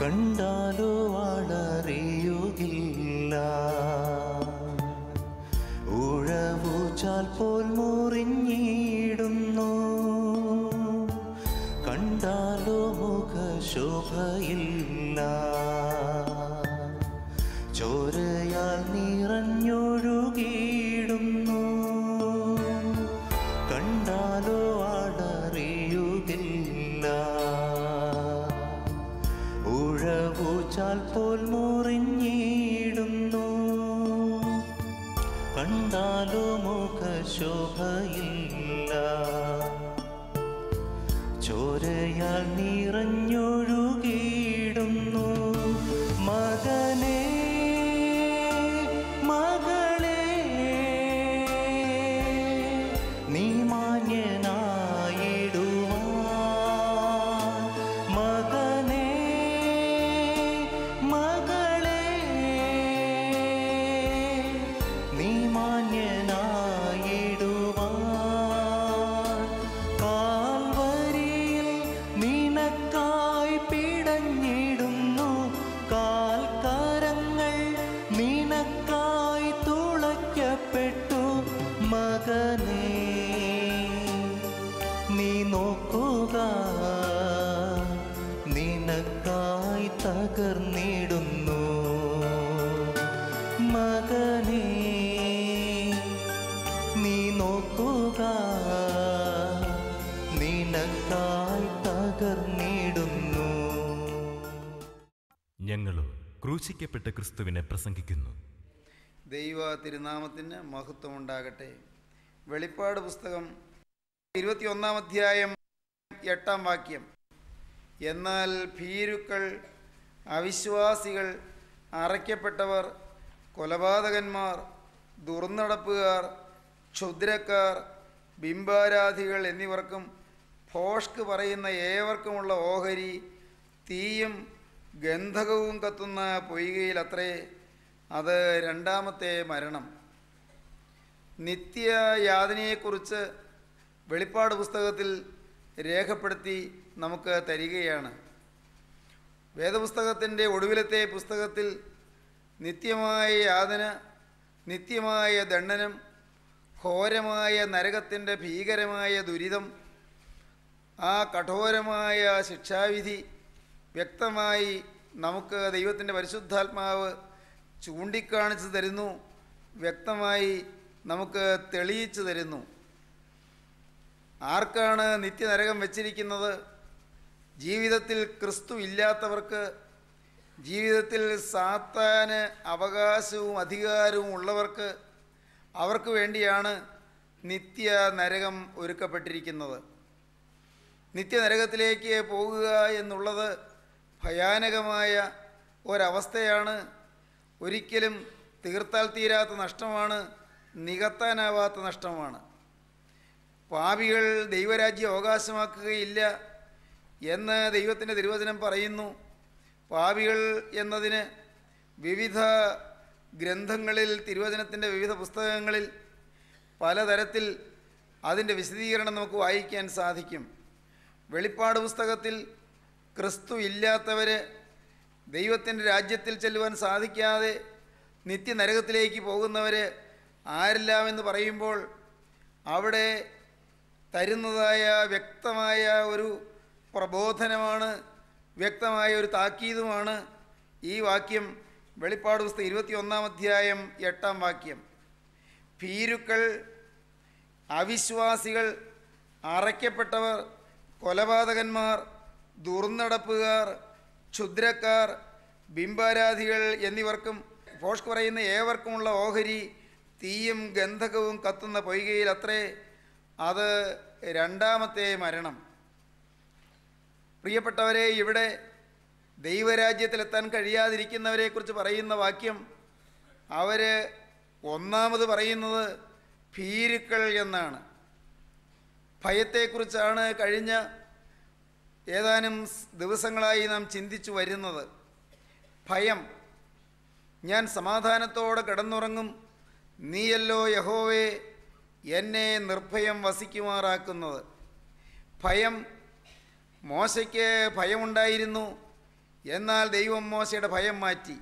കണ്ടാലോ വളറിയുകില്ല ഉഴവുചാൽ പോൽ മുറിഞ്ഞിടുന്നു കണ്ടാലോ മുഖശോഭയില്ല ചോരയാൽ നിറഞ്ഞൊഴുകിയിടുന്നു കണ്ടാലോ ആടറിയുകില്ല ഉഴവുചാൽ പോൽ മുറിഞ്ഞിടുന്നു കണ്ടാലോ മുഖശോഭയില്ല ചോരയാൽ നിറഞ്ഞൊഴുകിയിടുന്നു മകനെ നിനക്കായി തകർന്നിടുന്നു മകനെ നീ നോക്കുക നിനക്കായി തകർന്നിടുന്നു. ഞങ്ങളോ ക്രൂശിക്കപ്പെട്ട ക്രിസ്തുവിനെ പ്രസംഗിക്കുന്നു. ദൈവ തിരുനാമത്തിന് മഹത്വമുണ്ടാകട്ടെ. വെളിപ്പാട് പുസ്തകം 21-ാം അധ്യായം 8-ാം വാക്യം: എന്നാൽ ഭീരുക്കൾ, അവിശ്വാസികൾ, അറയ്ക്കപ്പെട്ടവർ, കൊലപാതകന്മാർ, ദുർനടപ്പുകാർ, ക്ഷുദ്രക്കാർ, ബിംബാരാധികൾ എന്നിവർക്കും ഭോഷ്ക് പറയുന്ന ഏവർക്കുമുള്ള ഓഹരി തീയും ഗന്ധകവും കത്തുന്ന പൊയ്കയിലത്രേ. അത് രണ്ടാമത്തെ മരണം. നിത്യയാതനയെക്കുറിച്ച് വെളിപ്പാട് പുസ്തകത്തിൽ രേഖപ്പെടുത്തി നമുക്ക് തരികയാണ്. വേദപുസ്തകത്തിൻ്റെ ഒടുവിലത്തെ പുസ്തകത്തിൽ നിത്യമായ യാതന, നിത്യമായ ദണ്ഡനം, ഘോരമായ നരകത്തിൻ്റെ ഭീകരമായ ദുരിതം, ആ കഠോരമായ ശിക്ഷാവിധി വ്യക്തമായി നമുക്ക് ദൈവത്തിൻ്റെ പരിശുദ്ധാത്മാവ് ചൂണ്ടിക്കാണിച്ചു തരുന്നു, വ്യക്തമായി നമുക്ക് തെളിയിച്ചു തരുന്നു. ആർക്കാണ് നിത്യനരകം വച്ചിരിക്കുന്നത്? ജീവിതത്തിൽ ക്രിസ്തു ഇല്ലാത്തവർക്ക്, ജീവിതത്തിൽ സാത്താന് അവകാശവും അധികാരവും ഉള്ളവർക്ക്, അവർക്ക് വേണ്ടിയാണ് നിത്യനരകം ഒരുക്കപ്പെട്ടിരിക്കുന്നത്. നിത്യനരകത്തിലേക്ക് പോകുക എന്നുള്ളത് ഭയാനകമായ ഒരവസ്ഥയാണ്. ഒരിക്കലും തീർത്താൽ തീരാത്ത നഷ്ടമാണ്, നികത്താനാവാത്ത നഷ്ടമാണ്. പാപികൾ ദൈവരാജ്യം അവകാശമാക്കുകയില്ല എന്ന് ദൈവത്തിൻ്റെ തിരുവചനം പറയുന്നു. പാപികൾ എന്നതിന് വിവിധ ഗ്രന്ഥങ്ങളിൽ, തിരുവചനത്തിൻ്റെ വിവിധ പുസ്തകങ്ങളിൽ പലതരത്തിൽ അതിൻ്റെ വിശദീകരണം നമുക്ക് വായിക്കാൻ സാധിക്കും. വെളിപ്പാട് പുസ്തകത്തിൽ ക്രിസ്തു ഇല്ലാത്തവർ ദൈവത്തിൻ്റെ രാജ്യത്തിൽ ചെല്ലുവാൻ സാധിക്കാതെ നിത്യനരകത്തിലേക്ക് പോകുന്നവർ ആരെല്ലാമെന്ന് പറയുമ്പോൾ അവിടെ തരുന്നതായ വ്യക്തമായ ഒരു പ്രബോധനമാണ്, വ്യക്തമായ ഒരു താക്കീതുമാണ് ഈ വാക്യം. വെളിപ്പാട് പുസ്തകം 21-ാം അധ്യായം 8-ാം വാക്യം: ഭീരുക്കൾ, അവിശ്വാസികൾ, അറയ്ക്കപ്പെട്ടവർ, കൊലപാതകന്മാർ, ദുർനടപ്പുകാർ, ക്ഷുദ്രക്കാർ, ബിംബാരാധികൾ എന്നിവർക്കും ഭോഷ്ക് പറയുന്ന ഏവർക്കുമുള്ള ഓഹരി തീയും ഗന്ധകവും കത്തുന്ന പൊയ്കയിൽ അത്രേ. അത് രണ്ടാമത്തെ മരണം. പ്രിയപ്പെട്ടവരെ, ഇവിടെ ദൈവരാജ്യത്തിലെത്താൻ കഴിയാതിരിക്കുന്നവരെക്കുറിച്ച് പറയുന്ന വാക്യം അവർ ഒന്നാമത് പറയുന്നത് ഭീരുക്കൾ എന്നാണ്. ഭയത്തെക്കുറിച്ചാണ് കഴിഞ്ഞ ഏതാനും ദിവസങ്ങളായി നാം ചിന്തിച്ചു വരുന്നത്. ഭയം. ഞാൻ സമാധാനത്തോടെ കിടന്നുറങ്ങും, നീയല്ലോ യഹോവേ എന്നെ നിർഭയം വസിക്കുമാറാക്കുന്നത്. ഭയം. മോശയ്ക്ക് ഭയമുണ്ടായിരുന്നു, എന്നാൽ ദൈവം മോശയുടെ ഭയം മാറ്റി.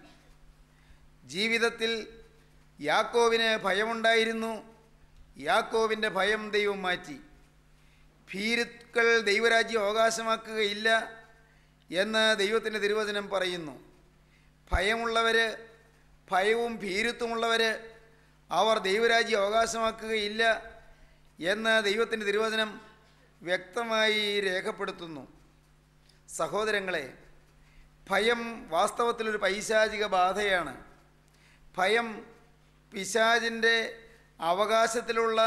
ജീവിതത്തിൽ യാക്കോവിന് ഭയമുണ്ടായിരുന്നു, യാക്കോവിൻ്റെ ഭയം ദൈവം മാറ്റി. ഭീരുക്കൾ ദൈവരാജ്യം അവകാശമാക്കുകയില്ല എന്ന് ദൈവത്തിൻ്റെ തിരുവചനം പറയുന്നു. ഭയമുള്ളവർ, ഭയവും ഭീരുത്വമുള്ളവർ അവർ ദൈവരാജ്യം അവകാശമാക്കുകയില്ല എന്ന് ദൈവത്തിൻ്റെ തിരുവചനം വ്യക്തമായി രേഖപ്പെടുത്തുന്നു. സഹോദരങ്ങളെ, ഭയം വാസ്തവത്തിലൊരു പൈശാചിക ബാധയാണ്. ഭയം പിശാചിൻ്റെ അവകാശത്തിലുള്ള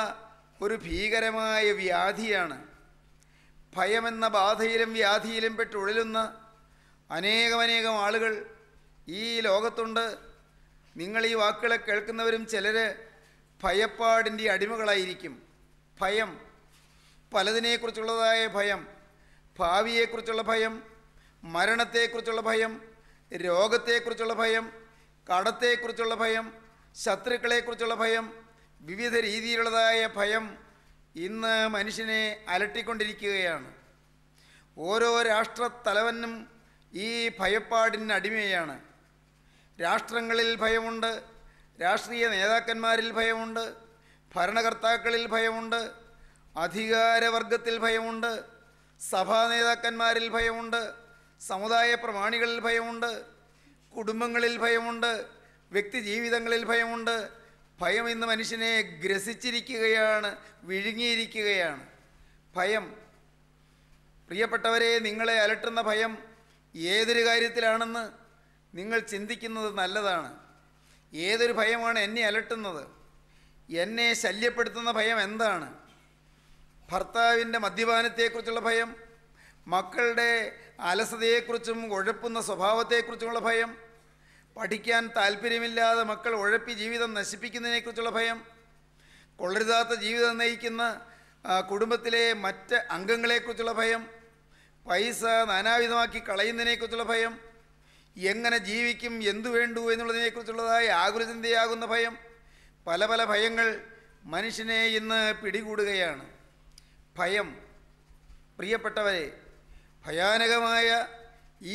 ഒരു ഭീകരമായ വ്യാധിയാണ്. ഭയമെന്ന ബാധയിലും വ്യാധിയിലും പെട്ടുഴലുന്ന അനേകമനേകം ആളുകൾ ഈ ലോകത്തുണ്ട്. നിങ്ങൾ ഈ വാക്കുകളെ കേൾക്കുന്നവരും ചിലർ ഭയപ്പാടിൻ്റെ അടിമകളായിരിക്കും. ഭയം, പലതിനെക്കുറിച്ചുള്ളതായ ഭയം, ഭാവിയെക്കുറിച്ചുള്ള ഭയം, മരണത്തെക്കുറിച്ചുള്ള ഭയം, രോഗത്തെക്കുറിച്ചുള്ള ഭയം, കടത്തെക്കുറിച്ചുള്ള ഭയം, ശത്രുക്കളെക്കുറിച്ചുള്ള ഭയം, വിവിധ രീതിയിലുള്ളതായ ഭയം ഇന്ന് മനുഷ്യനെ അലട്ടിക്കൊണ്ടിരിക്കുകയാണ്. ഓരോ രാഷ്ട്രത്തലവനും ഈ ഭയപ്പാടിന് അടിമയാണ്. രാഷ്ട്രങ്ങളിൽ ഭയമുണ്ട്, രാഷ്ട്രീയ നേതാക്കന്മാരിൽ ഭയമുണ്ട്, ഭരണകർത്താക്കളിൽ ഭയമുണ്ട്, അധികാരവർഗത്തിൽ ഭയമുണ്ട്, സഭാ നേതാക്കന്മാരിൽ ഭയമുണ്ട്, സമുദായ പ്രമാണികളിൽ ഭയമുണ്ട്, കുടുംബങ്ങളിൽ ഭയമുണ്ട്, വ്യക്തിജീവിതങ്ങളിൽ ഭയമുണ്ട്. ഭയം ഇന്ന് മനുഷ്യനെ ഗ്രസിച്ചിരിക്കുകയാണ്, വിഴുങ്ങിയിരിക്കുകയാണ്. ഭയം, പ്രിയപ്പെട്ടവരെ, നിങ്ങളെ അലട്ടുന്ന ഭയം ഏതൊരു കാര്യത്തിലാണെന്ന് നിങ്ങൾ ചിന്തിക്കുന്നത് നല്ലതാണ്. ഏതൊരു ഭയമാണ് എന്നെ അലട്ടുന്നത്? എന്നെ ശല്യപ്പെടുത്തുന്ന ഭയം എന്താണ്? ഭർത്താവിൻ്റെ മദ്യപാനത്തെക്കുറിച്ചുള്ള ഭയം, മക്കളുടെ അലസതയെക്കുറിച്ചും ഉഴപ്പുന്ന സ്വഭാവത്തെക്കുറിച്ചുമുള്ള ഭയം, പഠിക്കാൻ താല്പര്യമില്ലാതെ മക്കൾ ഉഴപ്പി ജീവിതം നശിപ്പിക്കുന്നതിനെക്കുറിച്ചുള്ള ഭയം, കൊള്ളരുതാത്ത ജീവിതം നയിക്കുന്ന കുടുംബത്തിലെ മറ്റ് അംഗങ്ങളെക്കുറിച്ചുള്ള ഭയം, പൈസ നാനാവിധമാക്കി കളയുന്നതിനെക്കുറിച്ചുള്ള ഭയം, എങ്ങനെ ജീവിക്കും, എന്തു വേണ്ടു എന്നുള്ളതിനെക്കുറിച്ചുള്ളതായ ആകുലചിന്തയാകുന്ന ഭയം, പല പല ഭയങ്ങൾ മനുഷ്യനെ ഇന്ന് പിടികൂടുകയാണ്. ഭയം, പ്രിയപ്പെട്ടവരെ, ഭയാനകമായ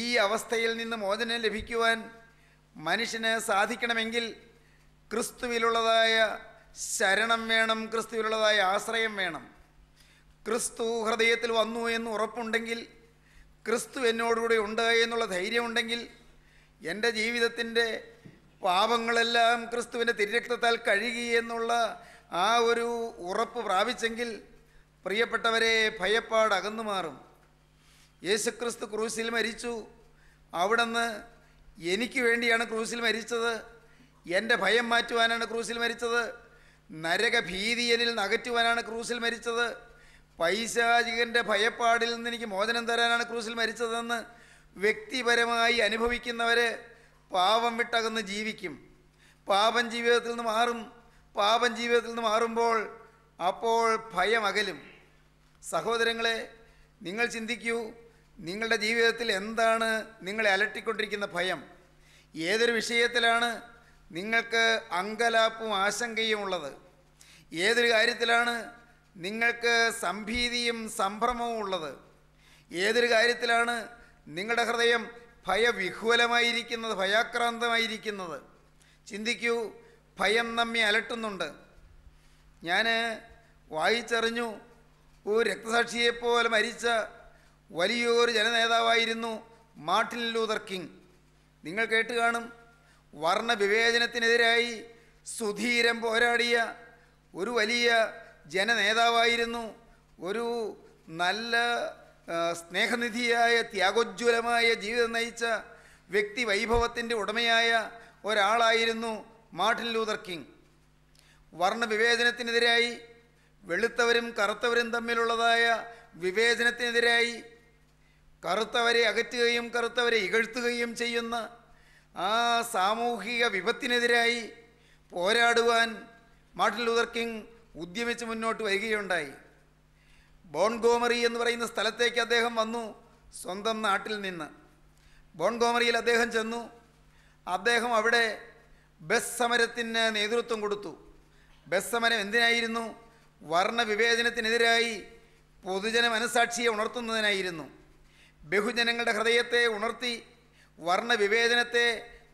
ഈ അവസ്ഥയിൽ നിന്ന് മോചനം ലഭിക്കുവാൻ മനുഷ്യന് സാധിക്കണമെങ്കിൽ ക്രിസ്തുവിലുള്ളതായ ശരണം വേണം, ക്രിസ്തുവിലുള്ളതായ ആശ്രയം വേണം. ക്രിസ്തു ഹൃദയത്തിൽ വന്നു എന്ന് ഉറപ്പുണ്ടെങ്കിൽ, ക്രിസ്തു എന്നോടുകൂടെ ഉണ്ട് എന്നുള്ള ധൈര്യമുണ്ടെങ്കിൽ, എൻ്റെ ജീവിതത്തിൻ്റെ പാപങ്ങളെല്ലാം ക്രിസ്തുവിൻ്റെ തിരുരക്തത്താൽ കഴുകി എന്നുള്ള ആ ഒരു ഉറപ്പ് പ്രാപിച്ചെങ്കിൽ, പ്രിയപ്പെട്ടവരെ, ഭയപ്പാട് അകന്നു മാറും. യേശുക്രിസ്തു ക്രൂസിൽ മരിച്ചു. അവിടുന്ന് എനിക്ക് വേണ്ടിയാണ് ക്രൂസിൽ മരിച്ചത്, എൻ്റെ ഭയം മാറ്റുവാനാണ് ക്രൂസിൽ മരിച്ചത്, നരകഭീതി എന്നിൽ അകറ്റുവാനാണ് ക്രൂസിൽ മരിച്ചത്, പൈശാചികൻ്റെ ഭയപ്പാടിൽ നിന്ന് എനിക്ക് മോചനം തരാനാണ് ക്രൂസിൽ മരിച്ചതെന്ന് വ്യക്തിപരമായി അനുഭവിക്കുന്നവർ പാപം വിട്ടകന്ന് ജീവിക്കും. പാപം ജീവിതത്തിൽ നിന്ന് മാറും. പാപം ജീവിതത്തിൽ നിന്ന് മാറുമ്പോൾ അപ്പോൾ ഭയം അകലും. സഹോദരങ്ങളെ, നിങ്ങൾ ചിന്തിക്കൂ, നിങ്ങളുടെ ജീവിതത്തിൽ എന്താണ് നിങ്ങളെ അലട്ടിക്കൊണ്ടിരിക്കുന്ന ഭയം? ഏതൊരു വിഷയത്തിലാണ് നിങ്ങൾക്ക് അങ്കലാപ്പും ആശങ്കയും ഉള്ളത്? ഏതൊരു കാര്യത്തിലാണ് നിങ്ങൾക്ക് സംഭീതിയും സംഭ്രമവും ഉള്ളത്? ഏതൊരു കാര്യത്തിലാണ് നിങ്ങളുടെ ഹൃദയം ഭയവിഹ്വലമായിരിക്കുന്നത്, ഭയാക്രാന്തമായിരിക്കുന്നത്? ചിന്തിക്കൂ, ഭയം നമ്മെ അലട്ടുന്നുണ്ട്. ഞാൻ വായിച്ചറിഞ്ഞു, ഒരു രക്തസാക്ഷിയെപ്പോലെ മരിച്ച വലിയൊരു ജനനേതാവായിരുന്നു മാർട്ടിൻ ലൂതർ കിങ്. നിങ്ങൾ കേട്ട് കാണും. വർണ്ണവിവേചനത്തിനെതിരായി സുധീരം പോരാടിയ ഒരു വലിയ ജനനേതാവായിരുന്നു. ഒരു നല്ല സ്നേഹനിധിയായ ത്യാഗോജ്വലമായ ജീവിതം നയിച്ച വ്യക്തി വൈഭവത്തിൻ്റെ ഉടമയായ ഒരാളായിരുന്നു മാർട്ടിൻ ലൂതർ കിങ്. വർണ്ണവിവേചനത്തിനെതിരായി, വെളുത്തവരും കറുത്തവരും തമ്മിലുള്ളതായ വിവേചനത്തിനെതിരായി, കറുത്തവരെ അകറ്റുകയും കറുത്തവരെ ഇകഴ്ത്തുകയും ചെയ്യുന്ന ആ സാമൂഹിക വിപത്തിനെതിരായി പോരാടുവാൻ മാർട്ടിൻ ലൂതർ കിങ് ഉദ്യമിച്ച് മുന്നോട്ട് വരികയുണ്ടായി. ബോൺഗോമറി എന്ന് പറയുന്ന സ്ഥലത്തേക്ക് അദ്ദേഹം വന്നു, സ്വന്തം നാട്ടിൽ നിന്ന്. ബോൺഗോമറിയിൽ അദ്ദേഹം ചെന്നു. അദ്ദേഹം അവിടെ ബസ് സമരത്തിന് നേതൃത്വം കൊടുത്തു. ബസ് സമരം എന്തിനായിരുന്നു? വർണ്ണവിവേചനത്തിനെതിരായി പൊതുജന മനസാക്ഷിയെ ഉണർത്തുന്നതിനായിരുന്നു. ബഹുജനങ്ങളുടെ ഹൃദയത്തെ ഉണർത്തി വർണ്ണ വിവേചനത്തെ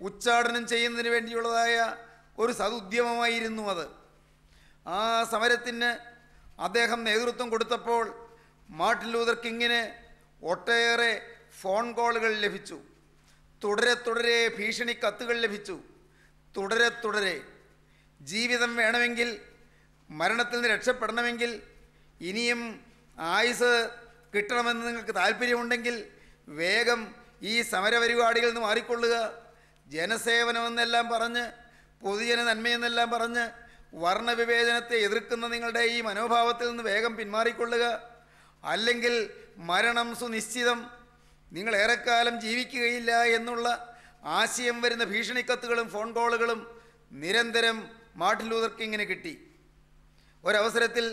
ഉച്ചാടനം ചെയ്യുന്നതിന് വേണ്ടിയുള്ളതായ ഒരു സദുദ്യമമായിരുന്നു അത്. ആ സമരത്തിന് അദ്ദേഹം നേതൃത്വം കൊടുത്തപ്പോൾ മാർട്ടിൻ ലൂതർ കിങ്ങിന് ഒട്ടേറെ ഫോൺ കോളുകൾ ലഭിച്ചു. തുടരെ തുടരെ ഭീഷണി കത്തുകൾ ലഭിച്ചു. തുടരെ തുടരെ ജീവിതം വേണമെങ്കിൽ, മരണത്തിൽ നിന്ന് രക്ഷപ്പെടണമെങ്കിൽ, ഇനിയും ആയുസ് കിട്ടണമെന്ന് നിങ്ങൾക്ക് താല്പര്യമുണ്ടെങ്കിൽ വേഗം ഈ സമരപരിപാടികളിൽ നിന്ന് മാറിക്കൊള്ളുക, ജനസേവനമെന്നെല്ലാം പറഞ്ഞ്, പൊതുജന നന്മയെന്നെല്ലാം പറഞ്ഞ് വർണ്ണവിവേചനത്തെ എതിർക്കുന്ന നിങ്ങളുടെ ഈ മനോഭാവത്തിൽ നിന്ന് വേഗം പിന്മാറിക്കൊള്ളുക, അല്ലെങ്കിൽ മരണം സുനിശ്ചിതം, നിങ്ങൾ ഏറെക്കാലം ജീവിക്കുകയില്ല എന്നുള്ള ആശയം വരുന്ന ഭീഷണിക്കത്തുകളും ഫോൺ കോളുകളും നിരന്തരം മാർട്ടിൻ ലൂതർ കിങ്ങിന് കിട്ടി. ഒരവസരത്തിൽ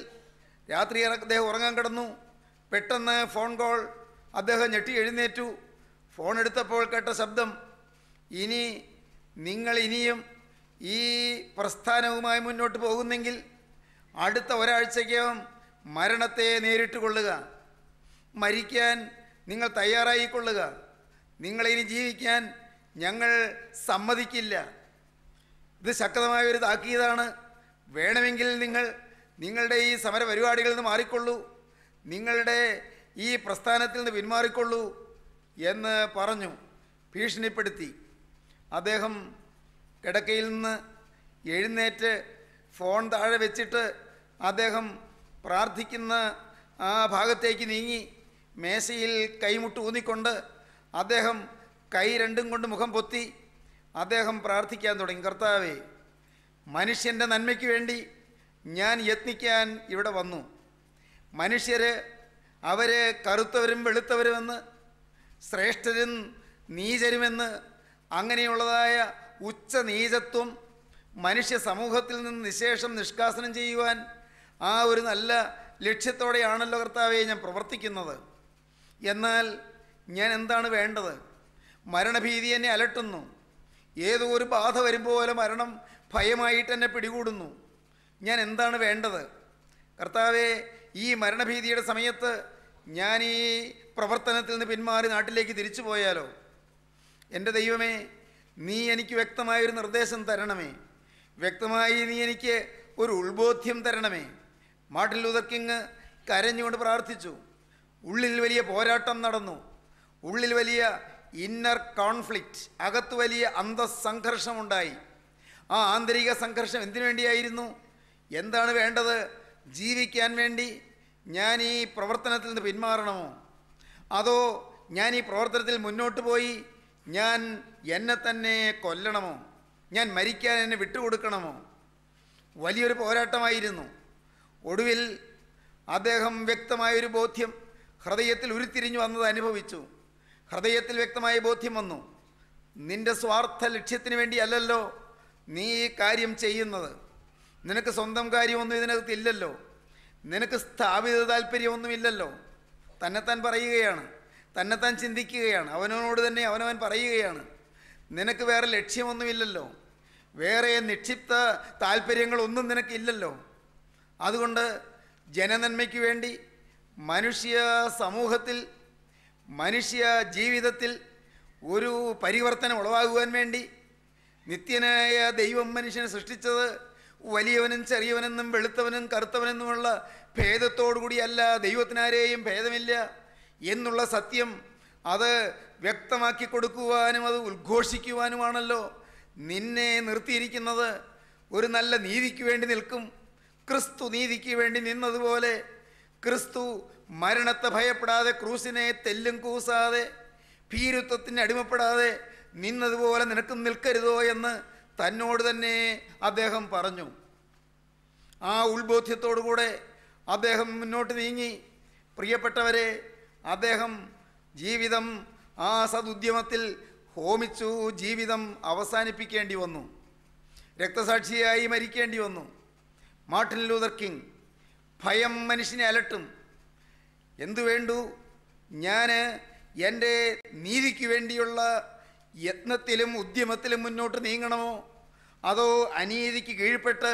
രാത്രി അദ്ദേഹം ഉറങ്ങാൻ കിടന്നു. പെട്ടെന്ന് ഫോൺ കോൾ. അദ്ദേഹം ഞെട്ടി എഴുന്നേറ്റു. ഫോൺ എടുത്തപ്പോൾ കേട്ട ശബ്ദം, നിങ്ങൾ ഇനിയും ഈ പ്രസ്ഥാനവുമായി മുന്നോട്ട് പോകുന്നെങ്കിൽ അടുത്ത ഒരാഴ്ചയ്ക്കകം മരണത്തെ നേരിട്ട് കൊള്ളുക, മരിക്കാൻ നിങ്ങൾ തയ്യാറായിക്കൊള്ളുക, നിങ്ങളിനി ജീവിക്കാൻ ഞങ്ങൾ സമ്മതിക്കില്ല. ഇത് ശക്തമായൊരു താക്കീതാണ്. വേണമെങ്കിൽ നിങ്ങളുടെ ഈ സമരപരിപാടികളിൽ നിന്ന് മാറിക്കൊള്ളൂ, നിങ്ങളുടെ ഈ പ്രസ്ഥാനത്തിൽ നിന്ന് പിന്മാറിക്കൊള്ളൂ എന്ന് പറഞ്ഞു ഭീഷണിപ്പെടുത്തി. അദ്ദേഹം കിടക്കയിൽ നിന്ന് എഴുന്നേറ്റ് ഫോൺ താഴെ വെച്ചിട്ട് അദ്ദേഹം പ്രാർത്ഥിക്കുന്ന ആ ഭാഗത്തേക്ക് നീങ്ങി. മേശയിൽ കൈമുട്ട് ഊന്നിക്കൊണ്ട് അദ്ദേഹം കൈ രണ്ടും കൊണ്ട് മുഖം പൊത്തി അദ്ദേഹം പ്രാർത്ഥിക്കാൻ തുടങ്ങി. കർത്താവേ, മനുഷ്യൻ്റെ നന്മയ്ക്ക് വേണ്ടി ഞാൻ യത്നിക്കാൻ ഇവിടെ വന്നു. മനുഷ്യർ കറുത്തവരും വെളുത്തവരുമെന്ന്, ശ്രേഷ്ഠരും നീചരുമെന്ന്, അങ്ങനെയുള്ളതായ ഉച്ചനീചത്വം മനുഷ്യ സമൂഹത്തിൽ നിന്ന് നിശേഷം നിഷ്കാസനം ചെയ്യുവാൻ ആ ഒരു നല്ല ലക്ഷ്യത്തോടെയാണല്ലോ കർത്താവെ ഞാൻ പ്രവർത്തിക്കുന്നത്. എന്നാൽ ഞാൻ എന്താണ് വേണ്ടത്? മരണഭീതി എന്നെ അലട്ടുന്നു. ഏതോ ഒരു ബാധ വരുമ്പോലെ മരണം ഭയമായിട്ട് എന്നെ പിടികൂടുന്നു. ഞാൻ എന്താണ് വേണ്ടത്? കർത്താവെ, ഈ മരണഭീതിയുടെ സമയത്ത് ഞാൻ ഈ പ്രവർത്തനത്തിൽ നിന്ന് പിന്മാറി നാട്ടിലേക്ക് തിരിച്ചു പോയാലോ? എൻ്റെ ദൈവമേ, നീ എനിക്ക് വ്യക്തമായൊരു നിർദ്ദേശം തരണമേ, വ്യക്തമായി നീ എനിക്ക് ഒരു ഉത്ബോധ്യം തരണമേ. മാർട്ടിൻ ലൂതർ കിങ് കരഞ്ഞുകൊണ്ട് പ്രാർത്ഥിച്ചു. ഉള്ളിൽ വലിയ പോരാട്ടം നടന്നു. ഉള്ളിൽ വലിയ ഇന്നർ കോൺഫ്ലിക്റ്റ്, അകത്ത് വലിയ അന്തസംഘർഷമുണ്ടായി. ആ ആന്തരിക സംഘർഷം എന്തിനു വേണ്ടിയായിരുന്നു? എന്താണ് വേണ്ടത്? ജീവിക്കാൻ വേണ്ടി ഞാൻ ഈ പ്രവർത്തനത്തിൽ നിന്ന് പിന്മാറണമോ, അതോ ഞാൻ ഈ പ്രവർത്തനത്തിൽ മുന്നോട്ട് പോയി ഞാൻ എന്നെ തന്നെ കൊല്ലണമോ, ഞാൻ മരിക്കാൻ എന്നെ വിട്ടുകൊടുക്കണമോ? വലിയൊരു പോരാട്ടമായിരുന്നു. ഒടുവിൽ അദ്ദേഹം വ്യക്തമായൊരു ബോധ്യം ഹൃദയത്തിൽ ഉരുത്തിരിഞ്ഞു വന്നത് അനുഭവിച്ചു. ഹൃദയത്തിൽ വ്യക്തമായ ബോധ്യം വന്നു, നിൻ്റെ സ്വാർത്ഥ ലക്ഷ്യത്തിന് വേണ്ടിയല്ലല്ലോ നീ ഈ കാര്യം ചെയ്യുന്നത്. നിനക്ക് സ്വന്തം കാര്യമൊന്നും ഇതിനകത്ത് ഇല്ലല്ലോ, നിനക്ക് സ്ഥാപിത താല്പര്യമൊന്നുമില്ലല്ലോ. തന്നെത്താൻ പറയുകയാണ്, തന്നെത്താൻ ചിന്തിക്കുകയാണ്, അവനോട് തന്നെ അവനവൻ പറയുകയാണ്. നിനക്ക് വേറെ ലക്ഷ്യമൊന്നുമില്ലല്ലോ, വേറെ നിക്ഷിപ്ത താല്പര്യങ്ങളൊന്നും നിനക്കില്ലല്ലോ. അതുകൊണ്ട് ജനനന്മയ്ക്ക് വേണ്ടി, മനുഷ്യ സമൂഹത്തിൽ, മനുഷ്യ ജീവിതത്തിൽ ഒരു പരിവർത്തനം ഉളവാകുവാൻ വേണ്ടി നിത്യനായ ദൈവം മനുഷ്യനെ സൃഷ്ടിച്ചത് വലിയവനും ചെറിയവനെന്നും വെളുത്തവനും കറുത്തവനെന്നുമുള്ള ഭേദത്തോടുകൂടിയല്ല. ദൈവത്തിനാരെയും ഭേദമില്ല എന്നുള്ള സത്യം അത് വ്യക്തമാക്കി കൊടുക്കുവാനും അത് ഉദ്ഘോഷിക്കുവാനുമാണല്ലോ നിന്നെ നിർത്തിയിരിക്കുന്നത്. ഒരു നല്ല നീതിക്ക് വേണ്ടി നിൽക്കും. ക്രിസ്തു നീതിക്ക് വേണ്ടി നിന്നതുപോലെ ക്രിസ്തു മരണത്തെ ഭയപ്പെടാതെ, ക്രൂസിനെ തെല്ലും കൂസാതെ, ഭീരുത്വത്തിന് അടിമപ്പെടാതെ നിന്നതുപോലെ നിനക്കും നിൽക്കരുതോ എന്ന് തന്നോട് തന്നെ അദ്ദേഹം പറഞ്ഞു. ആ ഉത്ബോധ്യത്തോടുകൂടെ അദ്ദേഹം മുന്നോട്ട് നീങ്ങി. പ്രിയപ്പെട്ടവരെ, അദ്ദേഹം ജീവിതം ആ സദുദ്യമത്തിൽ ഹോമിച്ചു. ജീവിതം അവസാനിപ്പിക്കേണ്ടി വന്നു, രക്തസാക്ഷിയായി മരിക്കേണ്ടി വന്നു. മാർട്ടിൻ ലൂതർ കിങ്, ഭയം മനുഷ്യനെ അലട്ടും, എന്തു വേണ്ടു, ഞാൻ എൻ്റെ നീതിക്ക് വേണ്ടിയുള്ള യത്നത്തിലും ഉദ്യമത്തിലും മുന്നോട്ട് നീങ്ങണമോ, അതോ അനീതിക്ക് കീഴ്പ്പെട്ട്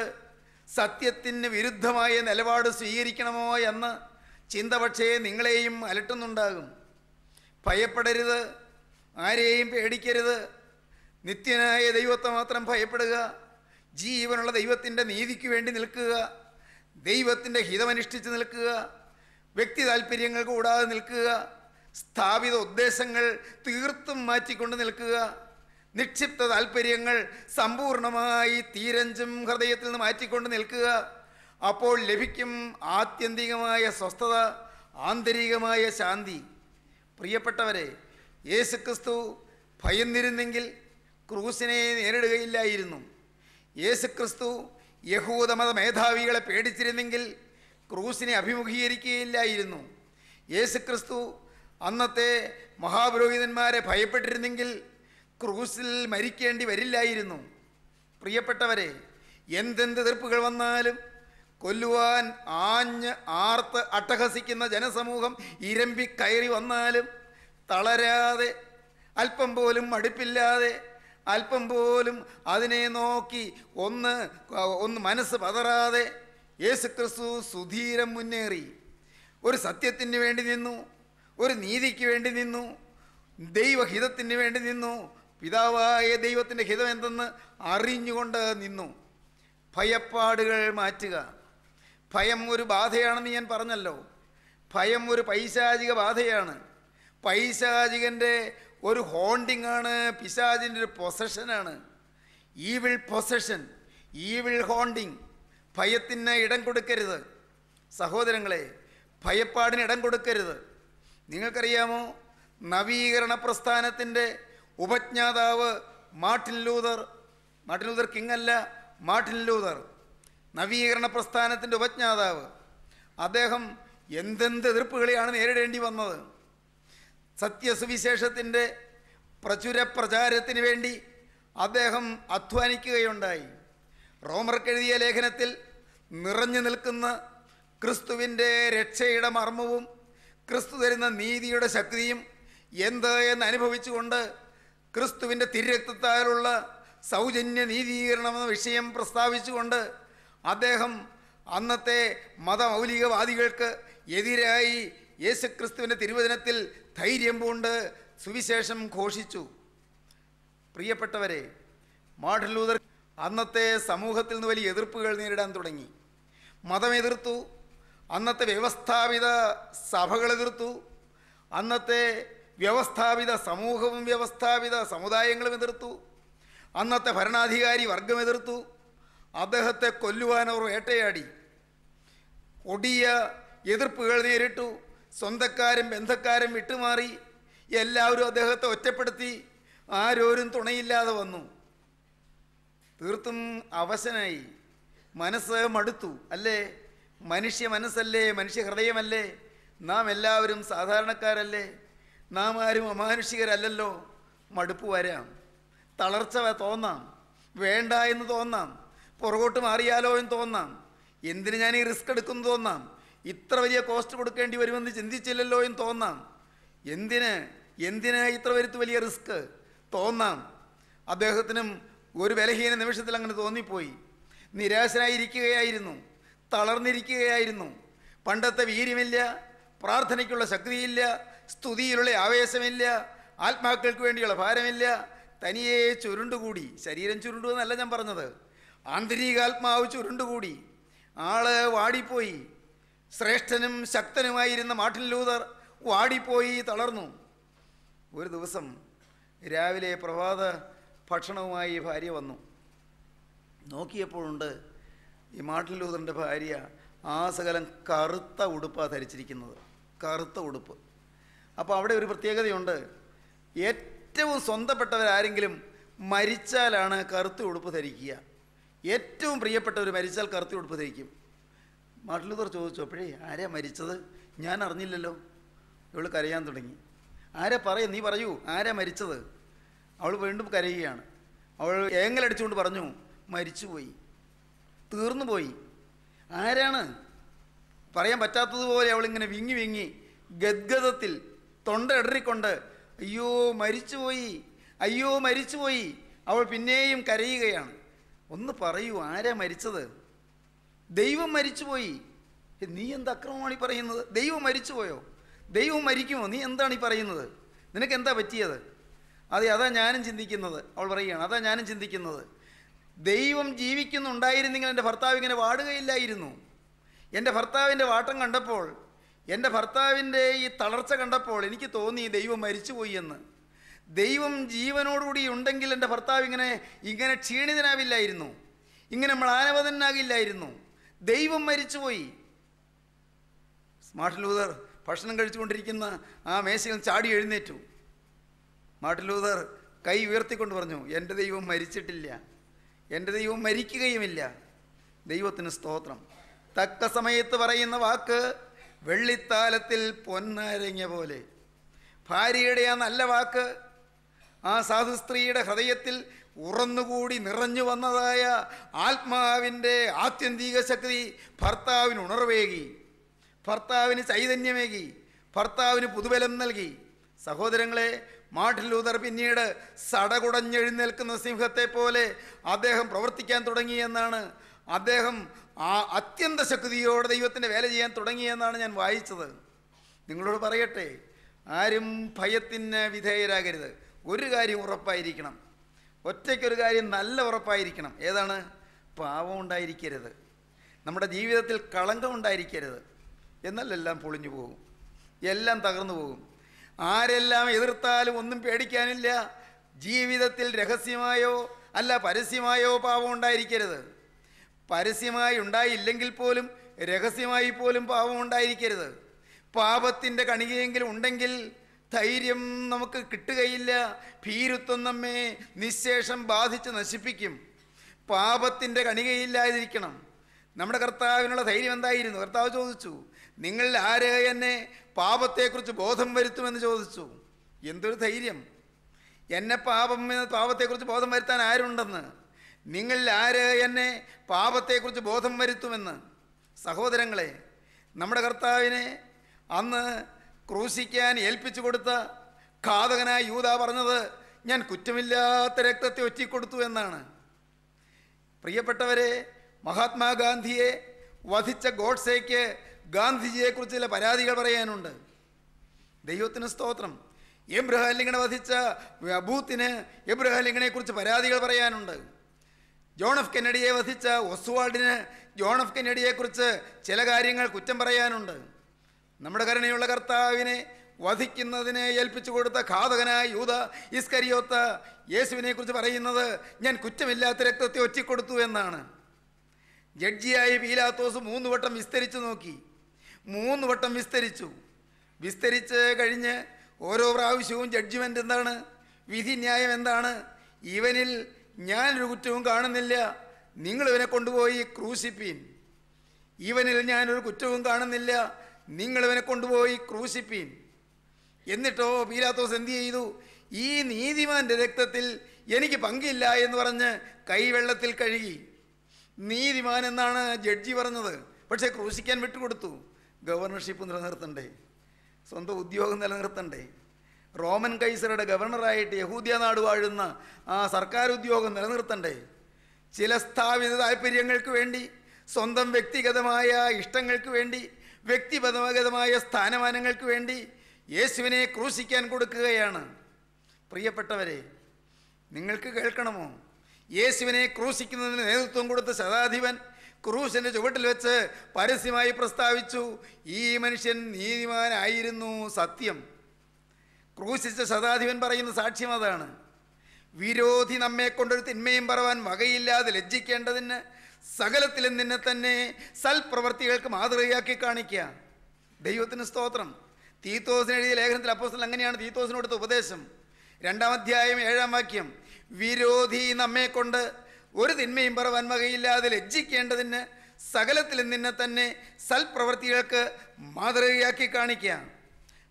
സത്യത്തിന് വിരുദ്ധമായ നിലപാട് സ്വീകരിക്കണമോ എന്ന ചിന്ത പക്ഷേ നിങ്ങളെയും അലട്ടുന്നുണ്ടാകും. ഭയപ്പെടരുത്, ആരെയും പേടിക്കരുത്. നിത്യനായ ദൈവത്തെ മാത്രം ഭയപ്പെടുക. ജീവനുള്ള ദൈവത്തിൻ്റെ നീതിക്ക് വേണ്ടി നിൽക്കുക. ദൈവത്തിൻ്റെ ഹിതമനുഷ്ഠിച്ച് നിൽക്കുക. വ്യക്തി താല്പര്യങ്ങൾ കൂടാതെ നിൽക്കുക. സ്ഥാപിത ഉദ്ദേശങ്ങൾ തീർത്തും മാറ്റിക്കൊണ്ട് നിൽക്കുക. നിക്ഷിപ്ത താല്പര്യങ്ങൾ സമ്പൂർണമായി തീരഞ്ചും ഹൃദയത്തിൽ നിന്ന് മാറ്റിക്കൊണ്ട് നിൽക്കുക. അപ്പോൾ ലഭിക്കും ആത്യന്തികമായ സ്വസ്ഥത, ആന്തരികമായ ശാന്തി. പ്രിയപ്പെട്ടവരെ, യേശുക്രിസ്തു ഭയന്നിരുന്നെങ്കിൽ ക്രൂസിനെ നേരിടുകയില്ലായിരുന്നു. യേശുക്രിസ്തു യഹൂദമത മേധാവികളെ പേടിച്ചിരുന്നെങ്കിൽ ക്രൂസിനെ അഭിമുഖീകരിക്കുകയില്ലായിരുന്നു. യേശുക്രിസ്തു അന്നത്തെ മഹാപുരോഹിതന്മാരെ ഭയപ്പെട്ടിരുന്നെങ്കിൽ ക്രൂസിൽ മരിക്കേണ്ടി വരില്ലായിരുന്നു. പ്രിയപ്പെട്ടവരെ, എന്തെന്ത് എതിർപ്പുകൾ വന്നാലും കൊല്ലുവാൻ ആഞ്ഞ് ആർത്ത് അട്ടഹസിക്കുന്ന ജനസമൂഹം ഇരമ്പി കയറി വന്നാലും തളരാതെ, അല്പം പോലും മടുപ്പില്ലാതെ, അല്പം പോലും അതിനെ നോക്കി ഒന്ന് മനസ്സ് പതറാതെ യേശുക്രിസ്തു സുധീരം മുന്നേറി. ഒരു സത്യത്തിന് വേണ്ടി നിന്നു, ഒരു നീതിക്ക് വേണ്ടി നിന്നു, ദൈവഹിതത്തിന് വേണ്ടി നിന്നു, പിതാവായ ദൈവത്തിൻ്റെ ഹിതം എന്തെന്ന് അറിഞ്ഞുകൊണ്ട് നിന്നു. ഭയപ്പാടുകൾ മാറ്റുക. ഭയം ഒരു ബാധയാണെന്ന് ഞാൻ പറഞ്ഞല്ലോ. ഭയം ഒരു പൈശാചിക ബാധയാണ്. പൈശാചികൻ്റെ ഒരു ഹോണ്ടിങ്ങാണ്. പിശാചിൻ്റെ ഒരു പൊസഷനാണ്. Evil possession, evil haunting. ഭയത്തിന് ഇടം കൊടുക്കരുത് സഹോദരങ്ങളെ. ഭയപ്പാടിന് ഇടം കൊടുക്കരുത്. നിങ്ങൾക്കറിയാമോ, നവീകരണ പ്രസ്ഥാനത്തിൻ്റെ ഉപജ്ഞാതാവ് മാർട്ടിൻ ലൂതർ കിങ് അല്ല നവീകരണ പ്രസ്ഥാനത്തിൻ്റെ ഉപജ്ഞാതാവ്. അദ്ദേഹം എന്തെന്ത് എതിർപ്പുകളെയാണ് നേരിടേണ്ടി വന്നത്. സത്യസുവിശേഷത്തിൻ്റെ പ്രചുര പ്രചാരത്തിന് വേണ്ടി അദ്ദേഹം അധ്വാനിക്കുകയുണ്ടായി. റോമർക്കെഴുതിയ ലേഖനത്തിൽ നിറഞ്ഞു നിൽക്കുന്ന ക്രിസ്തുവിൻ്റെ രക്ഷയുടെ മർമ്മവും ക്രിസ്തു തരുന്ന നീതിയുടെ ശക്തിയും എന്ത് എന്ന് അനുഭവിച്ചുകൊണ്ട് ക്രിസ്തുവിൻ്റെ തിരക്തത്താലുള്ള സൗജന്യ നീതീകരണമെന്ന വിഷയം പ്രസ്താവിച്ചുകൊണ്ട് അദ്ദേഹം അന്നത്തെ മതമൗലികവാദികൾക്ക് എതിരായി യേശുക്രിസ്തുവിൻ്റെ തിരുവചനത്തിൽ ധൈര്യം പൂണ്ട് സുവിശേഷം ഘോഷിച്ചു. പ്രിയപ്പെട്ടവരെ, മാർട്ടിൻ ലൂതർ അന്നത്തെ സമൂഹത്തിൽ നിന്ന് വലിയ എതിർപ്പുകൾ നേരിടാൻ തുടങ്ങി. മതമെതിർത്തു, അന്നത്തെ വ്യവസ്ഥാപിത സഭകളെതിർത്തു, അന്നത്തെ വ്യവസ്ഥാപിത സമൂഹവും വ്യവസ്ഥാപിത സമുദായങ്ങളും എതിർത്തു, അന്നത്തെ ഭരണാധികാരി വർഗം എതിർത്തു. അദ്ദേഹത്തെ കൊല്ലുവാൻ അവർ വേട്ടയാടി. കൊടിയ എതിർപ്പുകൾ നേരിട്ടു. സ്വന്തക്കാരും ബന്ധക്കാരും വിട്ടുമാറി. എല്ലാവരും അദ്ദേഹത്തെ ഒറ്റപ്പെടുത്തി. ആരോരും തുണയില്ലാതെ വന്നു. തീർത്തും അവശനായി. മനസ്സ് മടുത്തു അല്ലേ? മനുഷ്യ മനസ്സല്ലേ, മനുഷ്യ ഹൃദയമല്ലേ? നാം എല്ലാവരും സാധാരണക്കാരല്ലേ? നാം ആരും അമാനുഷികരല്ലോ. മടുപ്പ് വരാം, തളർച്ച തോന്നാം, വേണ്ട എന്ന് തോന്നാം, പുറകോട്ട് മാറിയാലോ എന്ന് തോന്നാം, എന്തിന് ഞാൻ ഈ റിസ്ക് എടുക്കുന്നു തോന്നാം, ഇത്ര വലിയ കോസ്റ്റ് കൊടുക്കേണ്ടി വരുമെന്ന് ചിന്തിച്ചില്ലല്ലോ എന്ന് തോന്നാം, എന്തിനാ ഇത്ര വലിയ റിസ്ക് തോന്നാം. അദ്ദേഹത്തിനും ഒരു ബലഹീന നിമിഷത്തിൽ അങ്ങനെ തോന്നിപ്പോയി. നിരാശനായിരിക്കുകയായിരുന്നു, തളർന്നിരിക്കുകയായിരുന്നു. പണ്ടത്തെ വീര്യമില്ല, പ്രാർത്ഥനയ്ക്കുള്ള ശക്തിയില്ല, സ്തുതിയിലുള്ള ആവേശമില്ല, ആത്മാക്കൾക്ക് വേണ്ടിയുള്ള ഭാരമില്ല. തനിയെ ചുരുണ്ടുകൂടി. ശരീരം ചുരുണ്ടുവെന്നല്ല ഞാൻ പറഞ്ഞത്, ആന്തരികാത്മാവ് ചുരുണ്ടുകൂടി. ആള് വാടിപ്പോയി. ശ്രേഷ്ഠനും ശക്തനുമായിരുന്ന മാർട്ടിൻ ലൂതർ വാടിപ്പോയി, തളർന്നു. ഒരു ദിവസം രാവിലെ പ്രഭാത ഭക്ഷണവുമായി ഭാര്യ വന്നു. നോക്കിയപ്പോഴുണ്ട് ഈ മാർട്ടിൻ ലൂതറിൻ്റെ ഭാര്യ ആസകലം കറുത്ത ഉടുപ്പാണ് ധരിച്ചിരിക്കുന്നത്. കറുത്ത ഉടുപ്പ്. അപ്പോൾ അവിടെ ഒരു പ്രത്യേകതയുണ്ട്. ഏറ്റവും സ്വന്തപ്പെട്ടവരാരെങ്കിലും മരിച്ചാലാണ് കറുത്ത ഉടുപ്പ് ധരിക്കുക. ഏറ്റവും പ്രിയപ്പെട്ടവർ മരിച്ചാൽ കറുത്ത ഉടുപ്പ് ധരിക്കും. മാർട്ടിൻ ലൂതർ ചോദിച്ചു, അപ്പോഴേ ആരാ മരിച്ചത്? ഞാൻ അറിഞ്ഞില്ലല്ലോ. ഇവൾ കരയാൻ തുടങ്ങി. ആരാ പറയും, നീ പറയൂ, ആരാ മരിച്ചത്? അവൾ വീണ്ടും കരയുകയാണ്. അവൾ ഏങ്ങലടിച്ചുകൊണ്ട് പറഞ്ഞു, മരിച്ചുപോയി, തീർന്നുപോയി. ആരാണ്? പറയാൻ പറ്റാത്തതുപോലെ അവളിങ്ങനെ വിങ്ങി ഗദ്ഗതത്തിൽ തൊണ്ട ഇടറിക്കൊണ്ട് അയ്യോ മരിച്ചുപോയി. അവൾ പിന്നെയും കരയുകയാണ്. ഒന്ന് പറയൂ, ആരാ മരിച്ചത്? ദൈവം മരിച്ചുപോയി. നീ എന്ത് അക്രമമാണ് ഈ പറയുന്നത്? ദൈവം മരിച്ചുപോയോ? ദൈവം മരിക്കുമോ? നീ എന്താണ് ഈ പറയുന്നത്? നിനക്ക് എന്താ പറ്റിയത്? Ada Yanan Chindikin, already another Yanan Chindikin. Deum Jivikin undiring and the Fartavik and a water lairinu. Yend a Fartav in the Watang under pole. Yend a Fartav in the Talarsak under pole, Nikitoni, the Eum Marichuyan. Deum Jivan Udi Undangil and the Fartavik and a Ingan a Chini than Avilairinu. Ingan a Malava than Nagilairinu. Deum Marichoi. Smart Luther, personal Garichundrikina, a Messi and Chadi Ernetu. Martin Luther, Kai Verti Converno, Yend the Eum Marichitilia. End the Eum Marichimilia. The Euthana Stotram. Taka Samayet Varayana Waka, Velitalatil Pona Ringavole. Pariadian Alavaka, A South Street, a Hadayatil, Urunugudi, Miranjuvanadaya, Altma Vinde, Atindiga Sakri, Parta in Norvegi, Parta in its Aizanyamegi, Parta in Puduvelam Nalgi, Sahoderangle. Martin Luther Pinid, Sadagudan Yerilkan Simhate Pole, Adeham Provertikan Tudangi and Nana, Adeham Atin the Sakudi or the youth in the valley and Tudangi and Nana and Vice. Ningulo Parate, Irim Payatin Vitay Ragad, Urigari or Pyricum. What take your guide in Nalla or Pyricum? Edana Pavon Diricere. Namada Divia till Kalangon Diricere. Yenalalam Polinu, Yellan Taganu. ആരെല്ലാം എതിർത്താലും ഒന്നും പേടിക്കാനില്ല ജീവിതത്തിൽ രഹസ്യമായോ അല്ല പരസ്യമായോ പാപം ഉണ്ടായിരിക്കരുത് പരസ്യമായി ഉണ്ടായില്ലെങ്കിൽ പോലും രഹസ്യമായി പോലും പാപം ഉണ്ടായിരിക്കരുത് പാപത്തിന്റെ കണികയെങ്കിലും ഉണ്ടെങ്കിൽ ധൈര്യം നമുക്ക് കിട്ടുകയില്ല ഭീരുത്വം നമ്മെ നിശ്ശേഷം ബാധിച്ച് നശിപ്പിക്കും പാപത്തിന്റെ കണികയില്ലാതിരിക്കണം നമ്മുടെ കർത്താവിനുള്ള ധൈര്യം എന്തായിരുന്നു കർത്താവ് ചോദിച്ചു നിങ്ങൾ ആരെ എന്നെ പാപത്തെക്കുറിച്ച് ബോധം വരുത്തുമെന്ന് ചോദിച്ചു എന്തൊരു ധൈര്യം എന്നെ പാപത്തെക്കുറിച്ച് ബോധം വരുത്താൻ ആരുണ്ടെന്ന് നിങ്ങൾ ആരെ എന്നെ പാപത്തെക്കുറിച്ച് ബോധം വരുത്തുമെന്ന് സഹോദരങ്ങളെ നമ്മുടെ കർത്താവിനെ അന്ന് ക്രൂശിക്കാൻ ഏൽപ്പിച്ചു കൊടുത്ത ഘാതകനായ യൂദാ പറഞ്ഞത് ഞാൻ കുറ്റമില്ലാത്ത രക്തത്തെ ഒറ്റിക്കൊടുത്തു എന്നാണ് പ്രിയപ്പെട്ടവരെ Mahatma Gandhi, Vathicha Godsake, Gandhiji Kurchila Paradigal Parayanunda. The youth in a stotram. Embrahalingan Vathicha, Vabuthine, Embrahalingan Kurch Paradigal Parayanunda. John of Kennedy Vathicha, Oswaldine, John of Kennedy Kurcha, Chelagaringal Kutamarayanunda. Namadakarani Lagartavine, Vathikinadine, Yelpichurta, Kadagana, Yuda, Iskariota, Yesvine Kurcharayanada, Yan Kutamilla, Director Teotikurtu and Nana. Jedji I Pilatos, Moon Water Mysterichunoki, Moon Water Mysterichu, Visteriche Garine, Oro Ravishun, Judgment and Dana, Vithinia and Dana, Evenil, Nyan Rukutun Garnanilia, Ningle Venaconduoi, Crucipin, Evenil Nyan Rukutun Garnanilia, Ningle Venaconduoi, Crucipin, Yeneto, Pilatos and the Idu, E. Nidiman director till Yeniki Pangilla and Varana, Kaivella till Karigi. നീതിമാൻ എന്നാണ് judge പറഞ്ഞത് പക്ഷേ ക്രൂശിക്കാൻ വിട്ടുകൊടുത്തു governorship നിലനിർത്തണ്ടേ സ്വന്തം ഉദ്യോഗം നിലനിർത്തണ്ടേ Roman കൈസറുടെ ഗവർണറായിട്ട് യഹൂദിയ നാട് വാഴുന്ന ആ സർക്കാർ ഉദ്യോഗം നിലനിർത്തണ്ടേ ചില സ്ഥാപിത താൽപര്യങ്ങൾക്ക് വേണ്ടി സ്വന്തം വ്യക്തിഗതമായ ഇഷ്ടങ്ങൾക്ക് വേണ്ടി വ്യക്തിപരമായ സ്ഥാനമാനങ്ങൾക്ക് വേണ്ടി യേശുവിനെ ക്രൂശിക്കാൻ കൊടുക്കുകയാണ് പ്രിയപ്പെട്ടവരെ നിങ്ങൾക്ക് കേൾക്കണമോ യേശുവിനെ ക്രൂശിക്കുന്നതിന് നേതൃത്വം കൊടുത്ത ശതാധിപൻ ക്രൂശിന്റെ ചുവട്ടിൽ വെച്ച് പരസ്യമായി പ്രസ്താവിച്ചു ഈ മനുഷ്യൻ നീതിമാനായിരുന്നു സത്യം ക്രൂശിച്ച ശതാധിപൻ പറയുന്ന സാക്ഷ്യം അതാണ് വിരോധി നമ്മെ കൊണ്ടൊരു തിന്മയും പറവാൻ വകയില്ലാതെ ലജ്ജിക്കേണ്ടതിന് സകലത്തിലും നിന്നെ തന്നെ സൽപ്രവൃത്തികൾക്ക് മാതൃകയാക്കി കാണിക്കുക ദൈവത്തിന് സ്തോത്രം തീത്തോസിനെഴുതിയ ലേഖനത്തിൽ അപ്പോസ്തലൻ അങ്ങനെയാണ് തീത്തോസിനോടുത്ത ഉപദേശം രണ്ടാം അധ്യായം ഏഴാം വാക്യം Virodhi Namekonda, Uridin me Impervan Magila, the Legicandadina, Sagalatilindinatane, Sal Provertiaka, Madriaki Karnikia,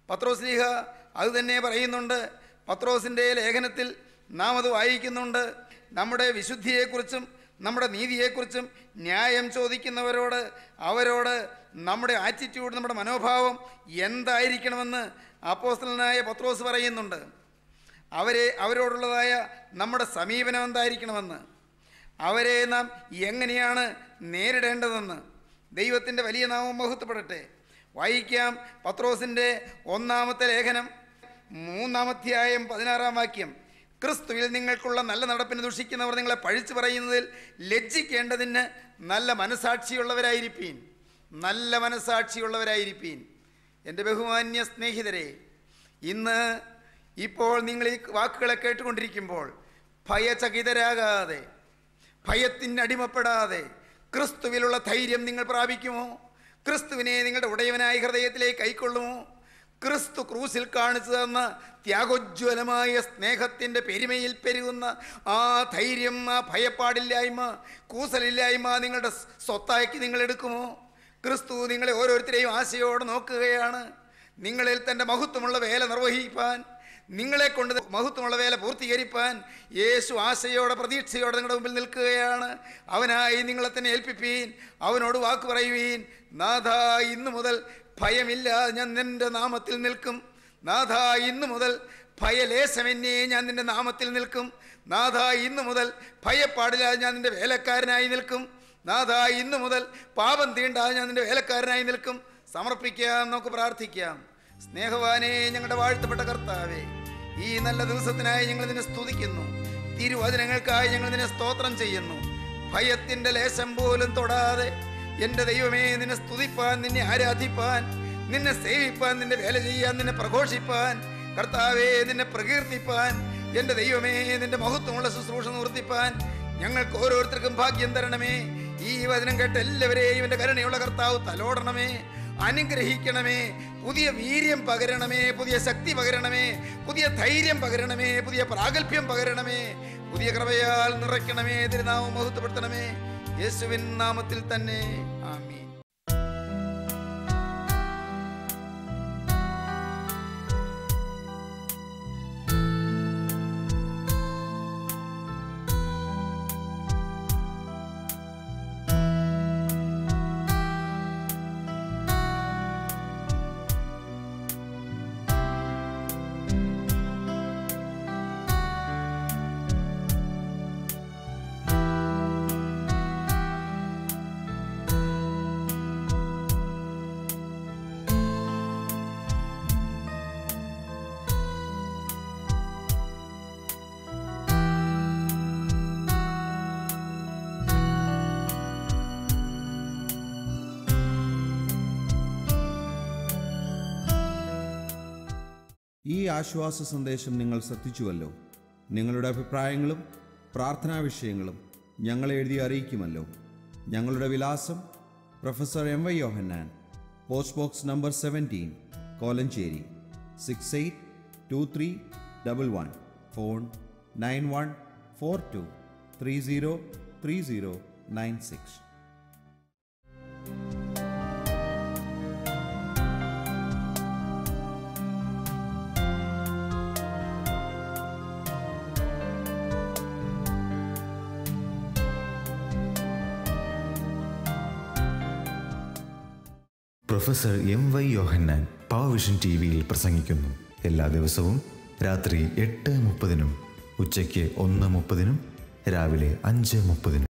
Patrosliha, Aldene Barainunda, Patros in Dale Eganatil, Namadu Aikinunda, Namada Vishudhi Ekurchum, Namada Nidi Ekurchum, Nyayam Chodikin our order, Namada attitude, Namada Manopavam, Yenda Irikanavana, Apostlana, Patros Varainunda. Avare Avarodaya, Namada Sami Venandarikana Avare Nam Yanganiana, Nered Endana. They were in the Valiana Mahutapate. Vaikam, Patrosinde, Onamate Eganam, Munamatia and Padinara Makim, ക്രിസ്തുവിൽ നിങ്ങൾക്കുള്ള നല്ല നടപ്പിനെ ദുഷിക്കുന്നവർ നിങ്ങളെ പഴിച്ചു പറയുന്നതിൽ ലജ്ജിക്കേണ്ടതിന് നല്ല മനസാക്ഷിയുള്ളവരായിരിപ്പീൻ. എൻ്റെ ബഹുമാന്യ സ്നേഹിതരെ, ഇന്ന് ഇപ്പോൾ നിങ്ങൾ ഈ വാക്കുകളെ കേട്ടുകൊണ്ടിരിക്കുമ്പോൾ ഭയചകിതരാകാതെ, ഭയത്തിന് അടിമപ്പെടാതെ ക്രിസ്തുവിലുള്ള ധൈര്യം നിങ്ങൾ പ്രാപിക്കുമോ? ക്രിസ്തുവിനെ നിങ്ങളുടെ ഉടയവനായ ഹൃദയത്തിലേക്ക് കൈക്കൊള്ളുമോ? ക്രിസ്തു ക്രൂസിൽ കാണിച്ചു തന്ന ത്യാഗോജ്വലമായ സ്നേഹത്തിൻ്റെ പെരുമയിൽ പെരുകുന്ന ആ ധൈര്യം, ആ ഭയപ്പാടില്ലായ്മ, കൂസലില്ലായ്മ നിങ്ങളുടെ സ്വത്താക്കി നിങ്ങൾ എടുക്കുമോ? ക്രിസ്തു നിങ്ങളെ ഓരോരുത്തരെയും ആശയോടെ നോക്കുകയാണ്. നിങ്ങളിൽ തൻ്റെ മഹത്വമുള്ള വേല നിർവഹിക്കാൻ, നിങ്ങളെ കൊണ്ട് മഹത്വമുള്ള വേല പൂർത്തീകരിക്കാൻ യേശു ആശയോടെ പ്രതീക്ഷയോടെ നിങ്ങളുടെ മുമ്പിൽ നിൽക്കുകയാണ്. അവനായി നിങ്ങളെ തന്നെ ഏൽപ്പിപ്പീൻ, അവനോട് വാക്ക് പറയുവീൻ. നാഥ, ഇന്നു മുതൽ ഭയമില്ല, ഞാൻ നിൻ്റെ നാമത്തിൽ നിൽക്കും. നാഥ, ഇന്നു മുതൽ ഭയലേശമെന്നേ, ഞാൻ നിൻ്റെ നാമത്തിൽ നിൽക്കും. നാഥ, ഇന്നു മുതൽ ഭയപ്പാടില്ലാതെ ഞാൻ നിൻ്റെ വേലക്കാരനായി നിൽക്കും. നാഥ, ഇന്നു മുതൽ പാപം തീണ്ടാതെ ഞാൻ നിൻ്റെ വേലക്കാരനായി നിൽക്കും. സമർപ്പിക്കാം, നമുക്ക് പ്രാർത്ഥിക്കാം. സ്നേഹവാനേ, ഞങ്ങളുടെ വാഴ്ത്തപ്പെട്ട കർത്താവേ, ഈ നല്ല ദിവസത്തിനായി ഞങ്ങൾ നിന്നെ സ്തുതിക്കുന്നു. തിരുവചനങ്ങൾക്കായി ഞങ്ങൾ നിന്നെ സ്തോത്രം ചെയ്യുന്നു. ഭയത്തിൻ്റെ ലേശം പോലും തൊടാതെ എൻ്റെ ദൈവമേ, നിന്നെ സ്തുതിപ്പാൻ, നിന്നെ ആരാധിപ്പാൻ, നിന്നെ സേവിപ്പാൻ, നിന്റെ വേല ചെയ്യാൻ, നിന്നെ പ്രഘോഷിപ്പാൻ, കർത്താവേ നിന്നെ പ്രകീർത്തിപ്പാൻ, എൻ്റെ ദൈവമേ നിന്റെ മഹത്വമുള്ള ശുശ്രൂഷ നിവർത്തിപ്പാൻ ഞങ്ങൾക്ക് ഓരോരുത്തർക്കും ഭാഗ്യം തരണമേ. ഈ വചനം കേട്ട് എല്ലാവരെയും എൻ്റെ കരുണയുള്ള കർത്താവ് തലോടണമേ, അനുഗ്രഹിക്കണമേ, പുതിയ വീര്യം പകരണമേ, പുതിയ ശക്തി പകരണമേ, പുതിയ ധൈര്യം പകരണമേ, പുതിയ പ്രാഗൽഭ്യം പകരണമേ, പുതിയ കൃപയാൽ നിറയ്ക്കണമേ, തിരുനാമം മഹത്വപ്പെടുത്തണമേ, യേശുവിൻ നാമത്തിൽ തന്നെ, ആമീൻ. ഈ ആശ്വാസ സന്ദേശം നിങ്ങൾ ശ്രദ്ധിച്ചുവല്ലോ. നിങ്ങളുടെ അഭിപ്രായങ്ങളും പ്രാർത്ഥനാ വിഷയങ്ങളും ഞങ്ങളെ എഴുതി അറിയിക്കുമല്ലോ. ഞങ്ങളുടെ വിലാസം: professor M Y Yohannan, post box number 17, Kolenchery 682311, phone 9142303096. Professor M Y Yohannan PowerVision ടിവിയിൽ പ്രസംഗിക്കുന്നു. എല്ലാ ദിവസവും രാത്രി 8:30-നും, ഉച്ചയ്ക്ക് 1:30-നും, രാവിലെ 5:30-നും.